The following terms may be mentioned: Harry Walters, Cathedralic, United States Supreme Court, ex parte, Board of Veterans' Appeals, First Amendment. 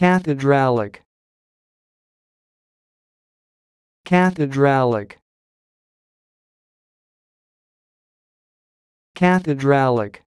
Cathedralic. Cathedralic. Cathedralic.